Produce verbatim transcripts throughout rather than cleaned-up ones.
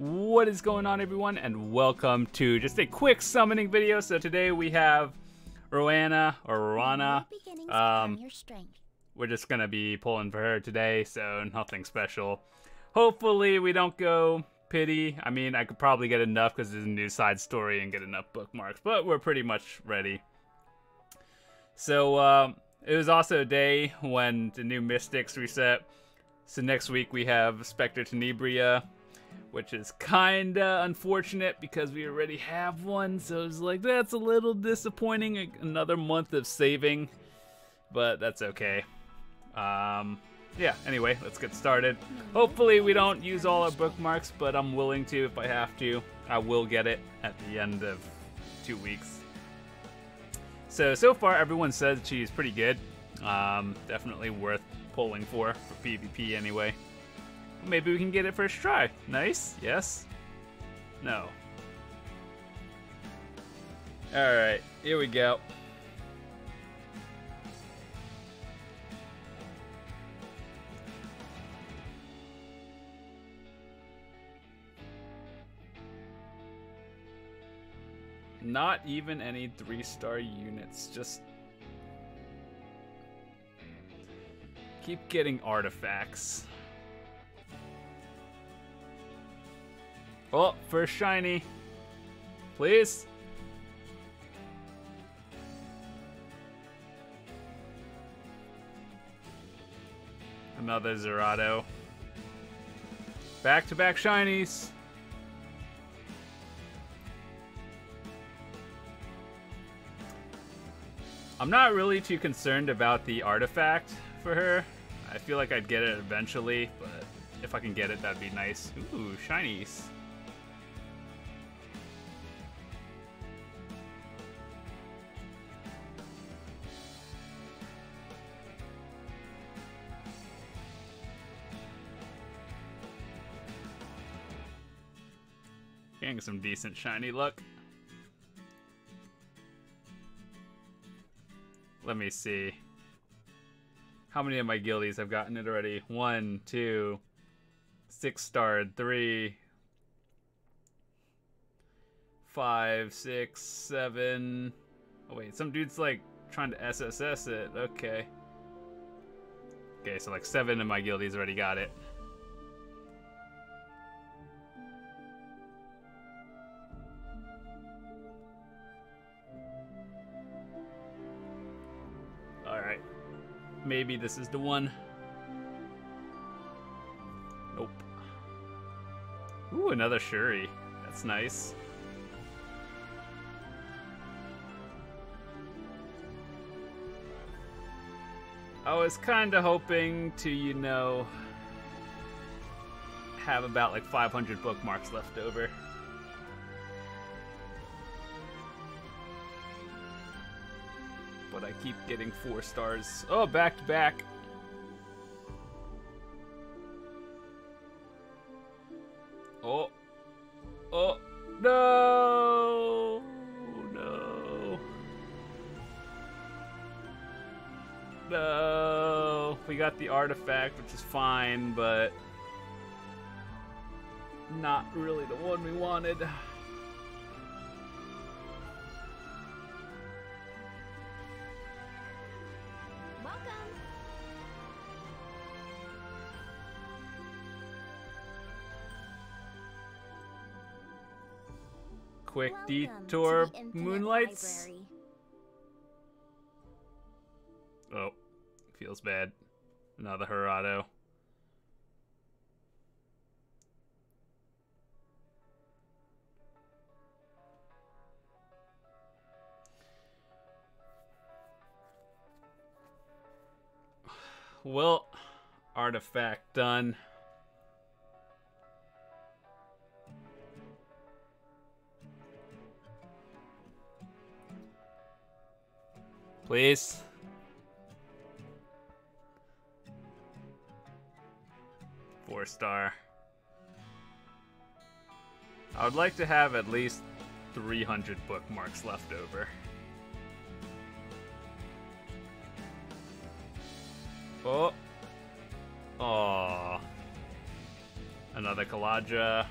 What is going on, everyone, and welcome to just a quick summoning video. So today we have Roana or Roana. Um, we're just gonna be pulling for her today, so nothing special. Hopefully we don't go pity. I mean, I could probably get enough because there's a new side story and get enough bookmarks, but we're pretty much ready. So um, it was also a day when the new Mystics reset. So next week we have Spectre Tenebria, which is kinda unfortunate because we already have one, so it's like, that's a little disappointing. Another month of saving, but that's okay. Um, yeah, anyway, let's get started. Hopefully we don't use all our bookmarks, but I'm willing to if I have to. I will get it at the end of two weeks. So, so far everyone says she's pretty good. Um, definitely worth pulling for, for PvP anyway. Maybe we can get it first try. Nice. Yes. No. Alright, here we go. Not even any three-star units, just keep getting artifacts. Oh, first shiny. Please. Another Zerato. Back-to-back shinies. I'm not really too concerned about the artifact for her. I feel like I'd get it eventually, but if I can get it, that'd be nice. Ooh, shinies. Getting some decent shiny luck. Let me see. How many of my guildies have gotten it already? One, two, six star, three, five, six, seven. Oh wait, some dude's like trying to S S S it. Okay. Okay, so like seven of my guildies already got it. Maybe this is the one. Nope. Ooh, another Shuri. That's nice. I was kind of hoping to, you know, have about like five hundred bookmarks left over. But I keep getting four stars. Oh, back to back. Oh. Oh. No. No. No. We got the artifact, which is fine, but not really the one we wanted. Quick detour, moonlights. Library. Oh, feels bad. Another Herado. Well, artifact done. Please. Four star. I would like to have at least three hundred bookmarks left over. Oh. Aww. Another Kaladra.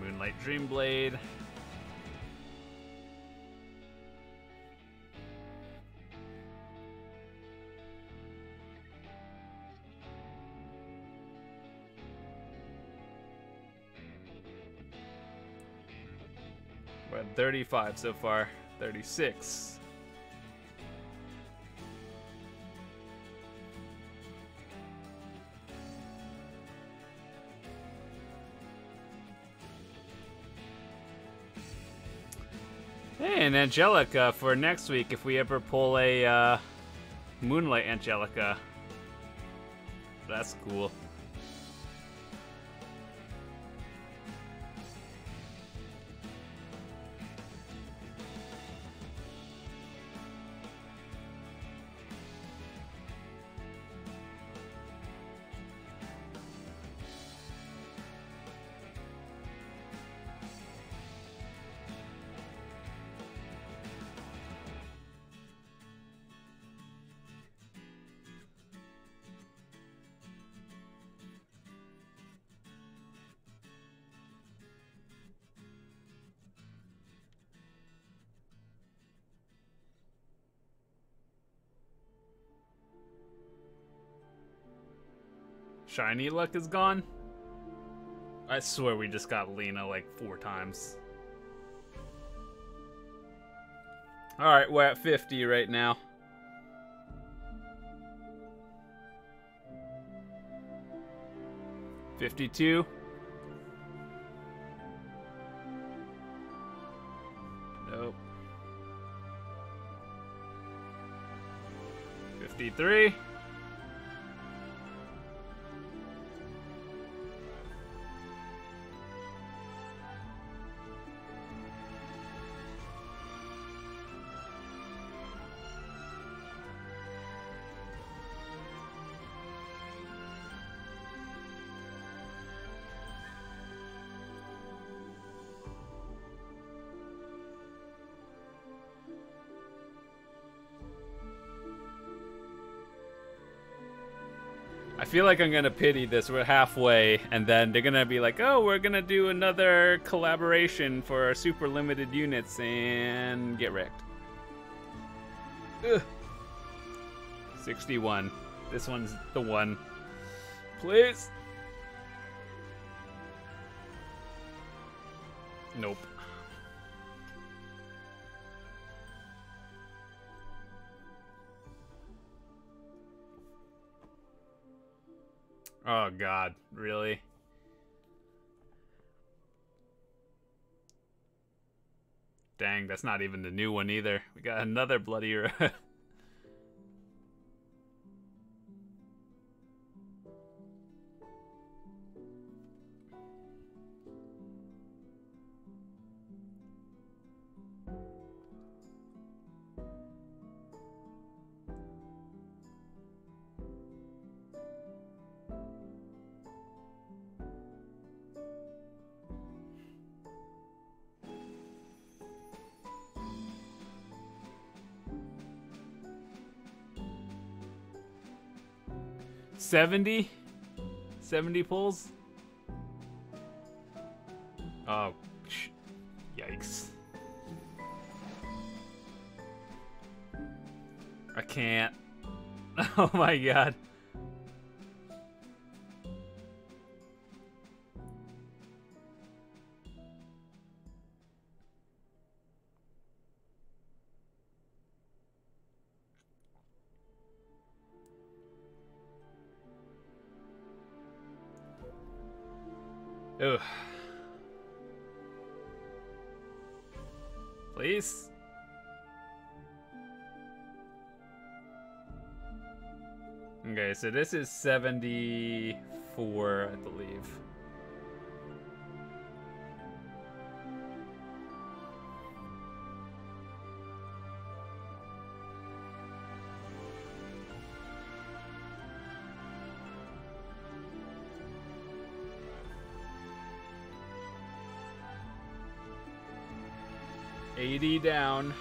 Moonlight Dreamblade. We're at thirty-five so far. thirty-six. And Angelica for next week if we ever pull a uh, Moonlight Angelica. That's cool. Shiny luck is gone? I swear we just got Lena like four times. Alright, we're at fifty right now. fifty-two. Nope. fifty-three. I feel like I'm gonna pity this. We're halfway, and then they're gonna be like, oh, we're gonna do another collaboration for our super limited units and get wrecked. Ugh. sixty-one. This one's the one. Please. Nope. Oh God, really? Dang, that's not even the new one either. We got another bloody era. seventy? seventy pulls? Oh, yikes. I can't. Oh my God. Ugh. Please? Okay, so this is seventy-four, I believe. eighty down.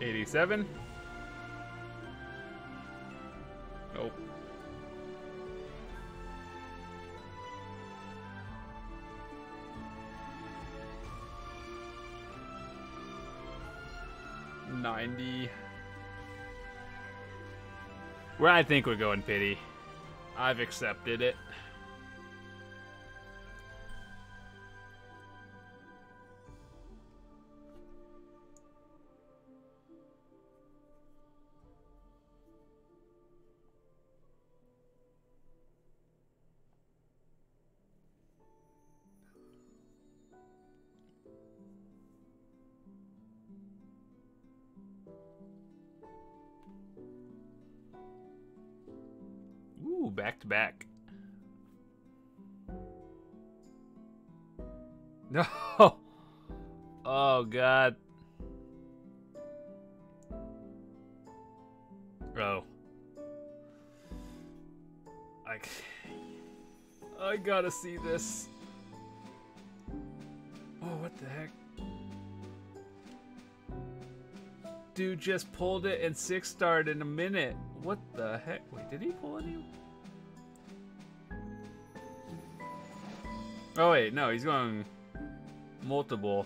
eighty-seven. Nope. ninety. Where I think we're going, Pity. I've accepted it. Back to back. No. Oh God. Bro. I. I gotta see this. Oh, what the heck? Dude just pulled it and six starred in a minute. What the heck? Wait, did he pull it? Oh wait, no, he's going multiple.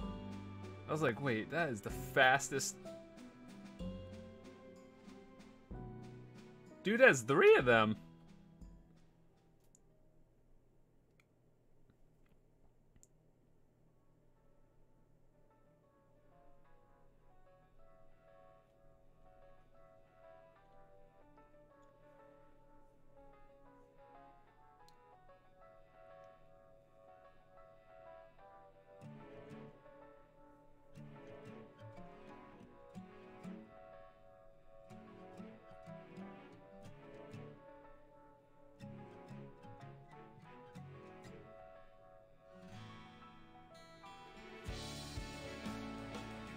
I was like, wait, that is the fastest. Dude has three of them.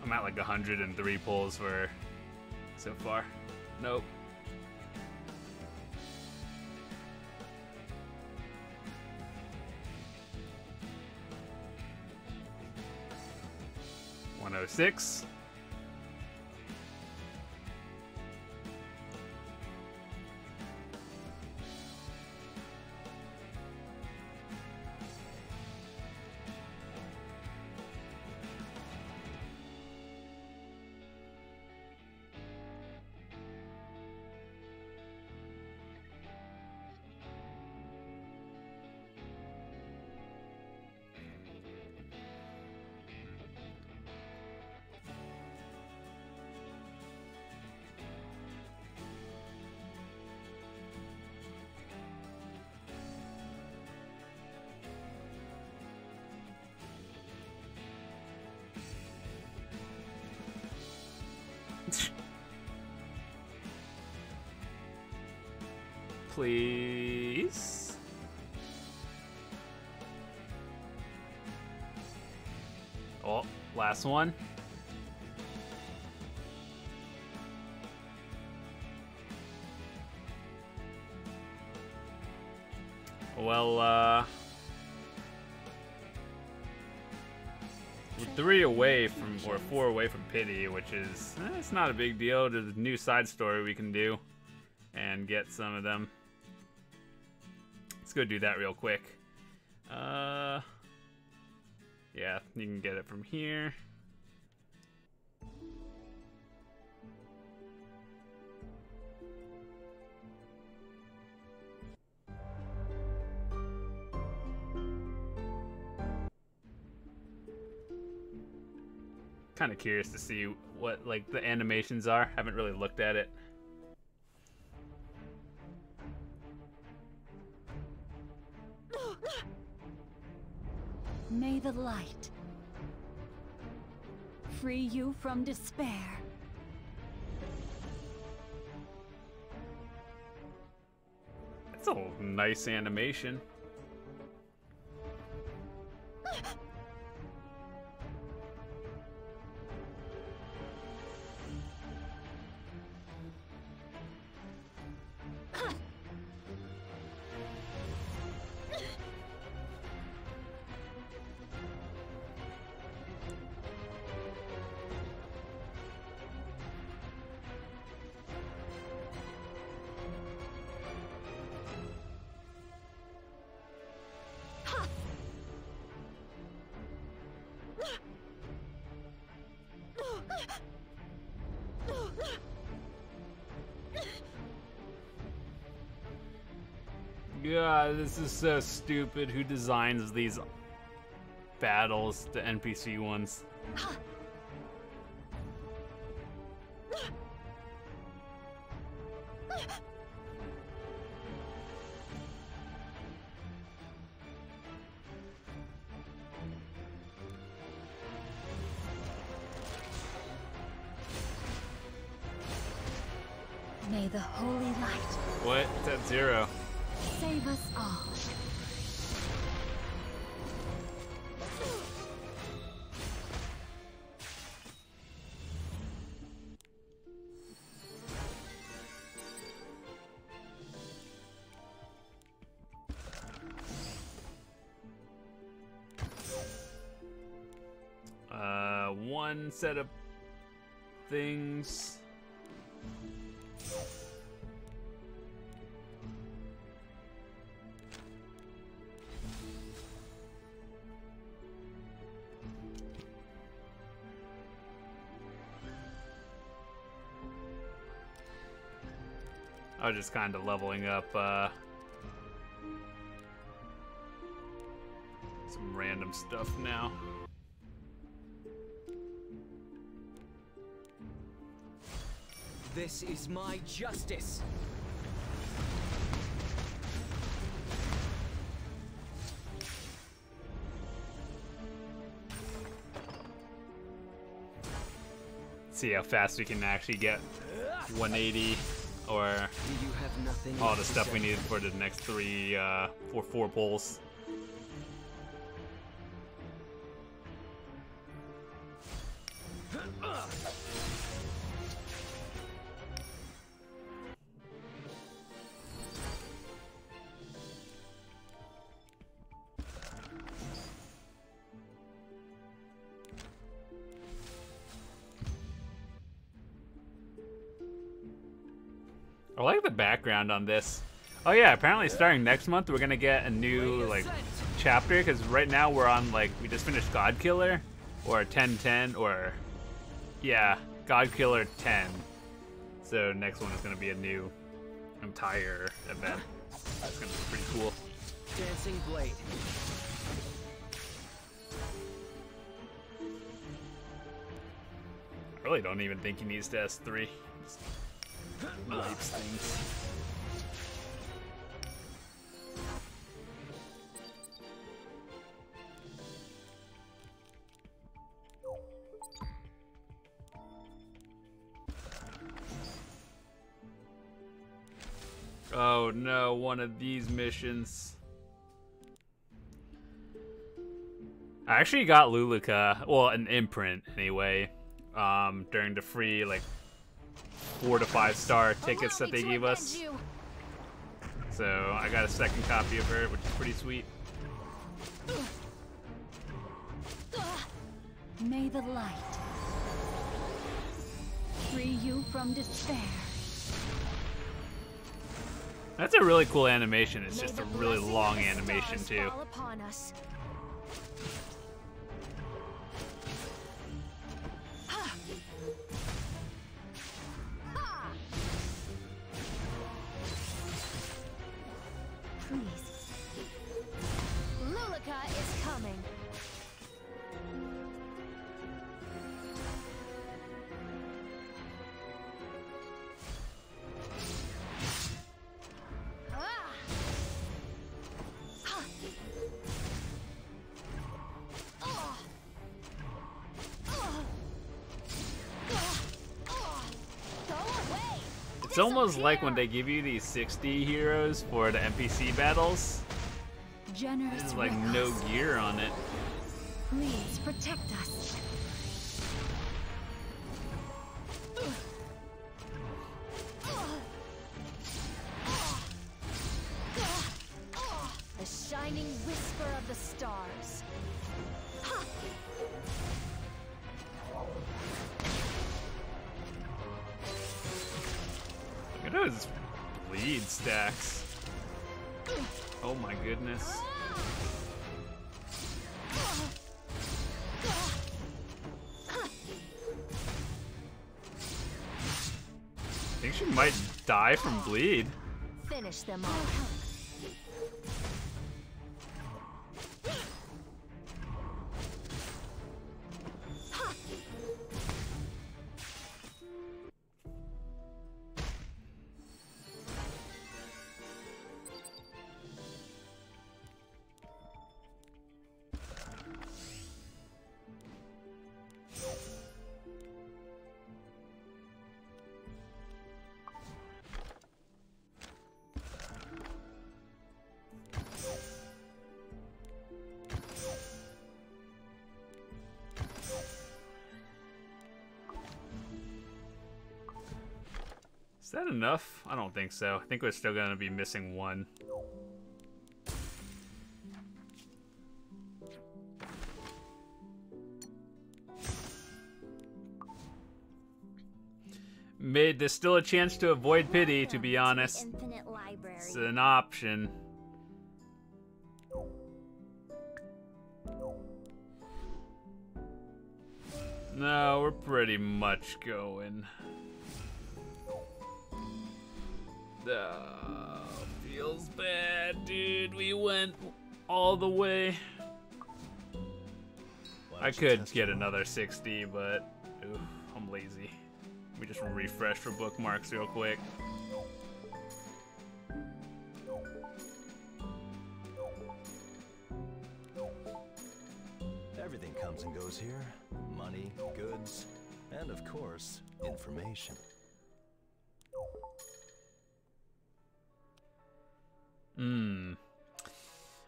I'm at like one hundred and three pulls for so far. Nope. one oh six. Please. Oh, last one. Well, uh, we're three away from, or four away from Pity, which is, eh, it's not a big deal. There's a new side story we can do and get some of them. Let's go do that real quick. Uh, yeah, you can get it from here. Kind of curious to see what like the animations are. Haven't really looked at it. May the light free you from despair. That's a nice animation. God, this is so stupid. Who designs these battles, the N P C ones? May the holy light. What? It's at zero. Save us all. Uh, one set of things. I was just kind of leveling up uh, some random stuff now. This is my justice. See how fast we can actually get one eighty. Or you have nothing all the stuff we needed for the next three, uh, for four pulls. I like the background on this. Oh yeah, apparently starting next month we're gonna get a new like chapter, because right now we're on like, we just finished God Killer or ten ten or yeah, God Killer ten. So next one is gonna be a new entire event. That's gonna be pretty cool. Dancing Blade. I really don't even think he needs to S three. Just wipes things. Oh no, one of these missions. I actually got Luluca, well, an imprint anyway, um, during the free like four to five star tickets that they gave us. So I got a second copy of her, which is pretty sweet. May the light free you from despair. That's a really cool animation. It's just a really long animation too. It's almost like when they give you these sixty heroes for the N P C battles. There's like no gear on it. Please protect us. The shining whisper of the stars. Look at those bleed stacks. Oh my goodness. I think she might die from bleed. Finish them all. Is that enough? I don't think so. I think we're still gonna be missing one. Mid, there's still a chance to avoid pity, to be honest. It's an option. No, we're pretty much going. Oh, feels bad, dude. We went all the way. I could get another sixty, but oof, I'm lazy. Let me just refresh for bookmarks real quick. Everything comes and goes here. Money, goods, and of course, information. Hmm.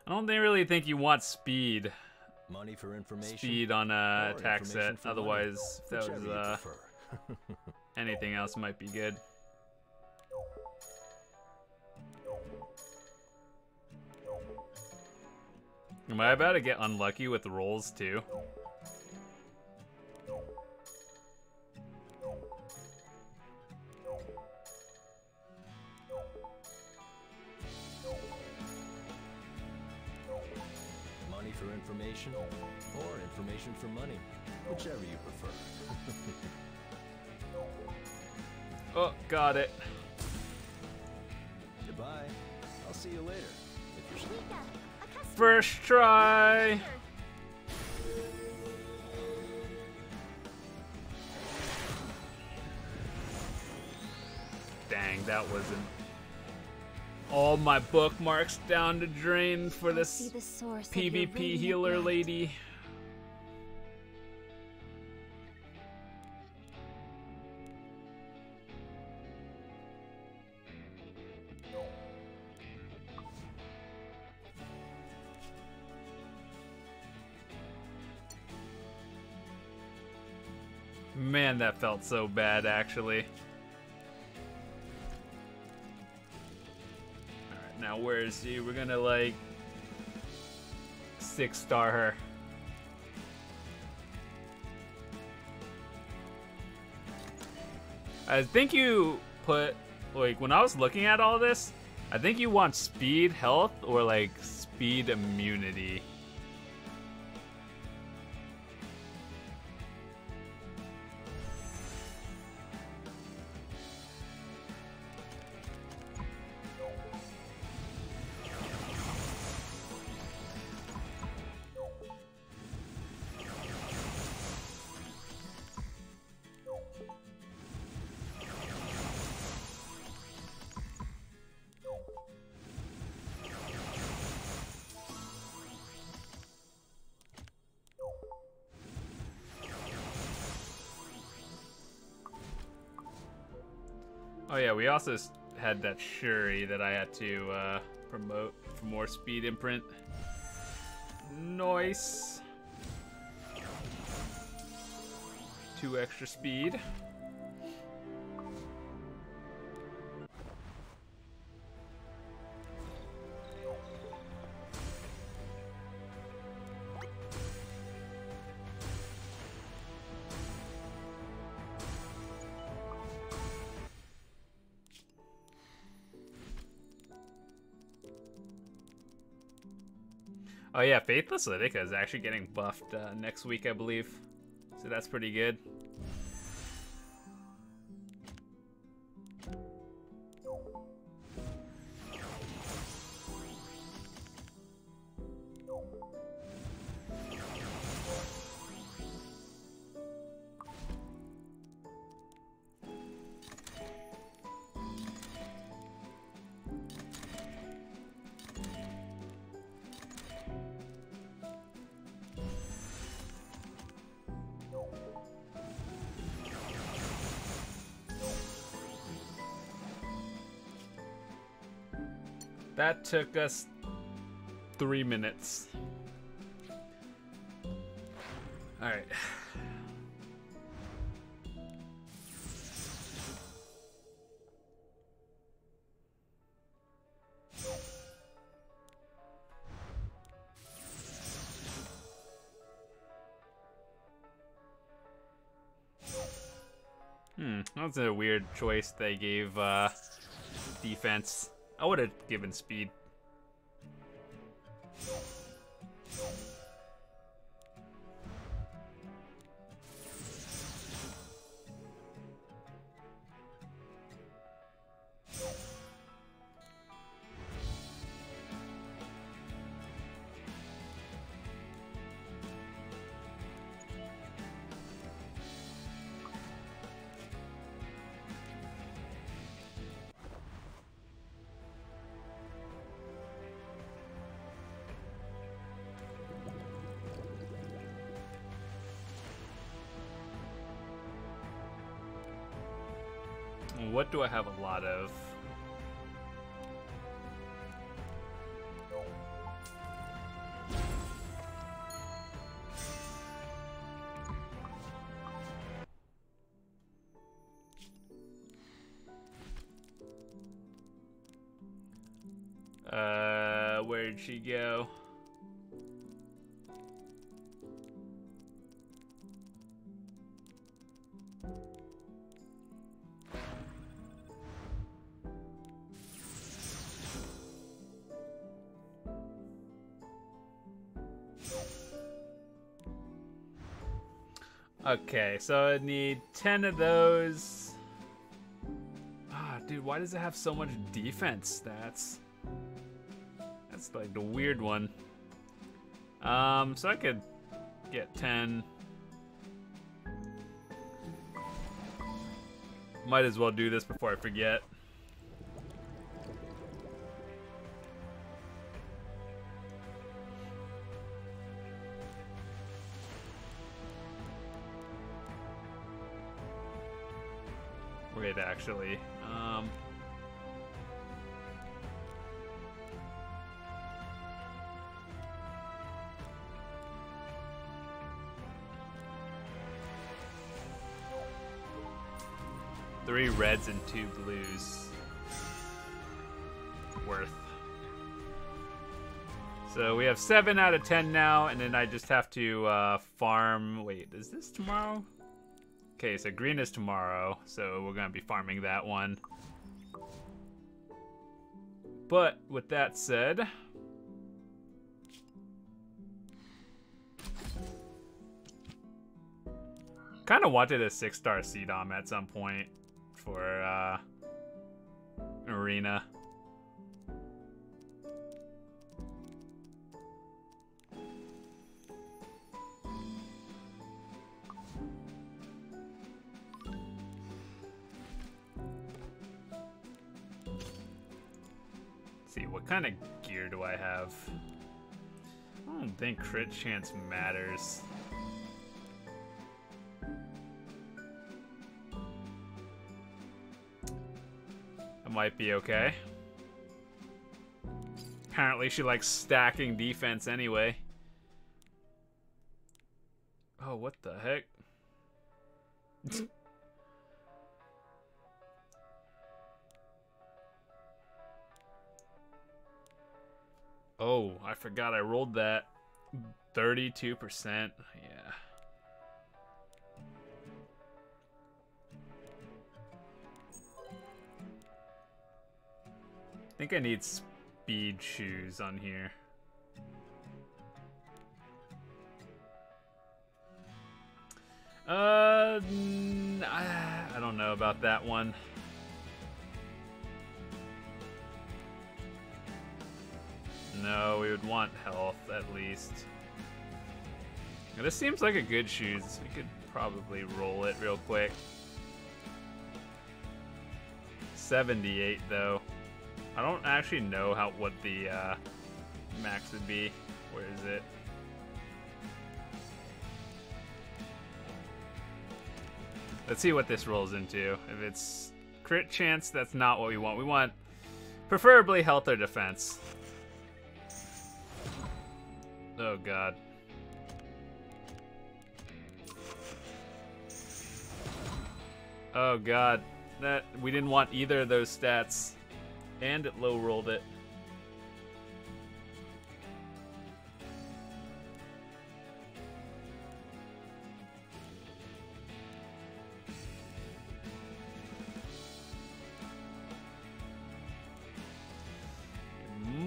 I don't really think you want speed. Money for information. Speed on a attack set. Otherwise, if that was uh, anything else might be good. Am I about to get unlucky with the rolls too? For information or information for money, whichever you prefer. Oh, got it. Goodbye. I'll see you later. If you're still... First try. Dang, that wasn't... All my bookmarks down to drain for this PvP healer lady. Man, that felt so bad, actually. Now where is she? We're gonna like six star her. I think you put, like, when I was looking at all this, I think you want speed, health, or like speed immunity. Oh yeah, we also had that Shuri that I had to uh, promote for more speed imprint. Nice. Two extra speed. Oh yeah, Faithless Lydica is actually getting buffed uh, next week, I believe. So that's pretty good. That took us three minutes. Alright. Hmm, that's a weird choice they gave uh, defense. I would have given speed. What do I have a lot of? Uh, where'd she go? Okay, so I need ten of those. Ah, dude, why does it have so much defense? That's that's like the weird one. Um, so I could get ten. Might as well do this before I forget. Actually, um, three reds and two blues worth. So we have seven out of ten now, and then I just have to uh, farm. Wait, is this tomorrow? Okay, so green is tomorrow, so we're gonna be farming that one. But with that said, kind of wanted a six-star C D O M at some point for uh, Arena. What kind of gear do I have? I don't think crit chance matters. That might be okay. Apparently she likes stacking defense anyway. Oh, what the heck? Oh, I forgot I rolled that. thirty-two percent, yeah. I think I need speed shoes on here. Uh, I don't know about that one. No, we would want health at least. Now, this seems like a good shoes. We could probably roll it real quick. seventy-eight though. I don't actually know how what the uh, max would be. Where is it? Let's see what this rolls into. If it's crit chance, that's not what we want. We want Preferably health or defense. Oh god. Oh god. That we didn't want either of those stats. And it low rolled it.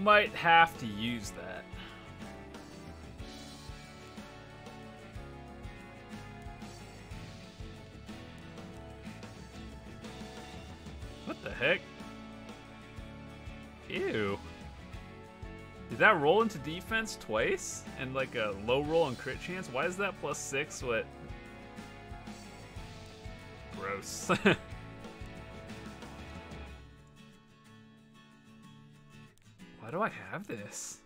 Might have to use that. What the heck? Ew. Did that roll into defense twice? And like a low roll and crit chance? Why is that plus six? What? Gross. Why do I have this?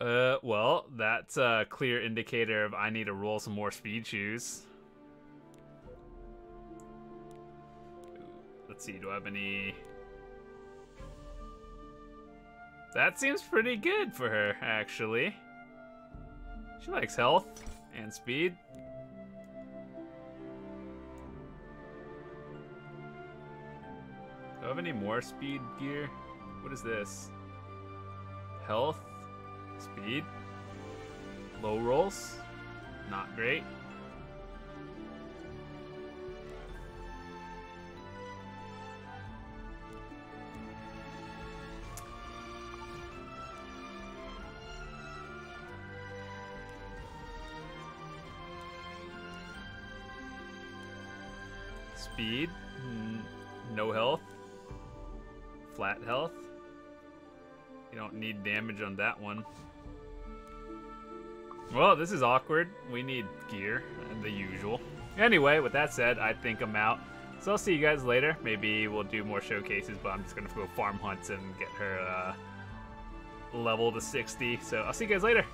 Uh, well, that's a clear indicator of I need to roll some more speed shoes. Let's see, do I have any... That seems pretty good for her, actually. She likes health and speed. Do I have any more speed gear? What is this? Health, speed, low rolls, not great. Speed, no health, flat health. You don't need damage on that one. Well, this is awkward. We need gear, the usual. Anyway, with that said, I think I'm out. So I'll see you guys later. Maybe we'll do more showcases, but I'm just gonna go farm hunts and get her uh, level to sixty. So I'll see you guys later.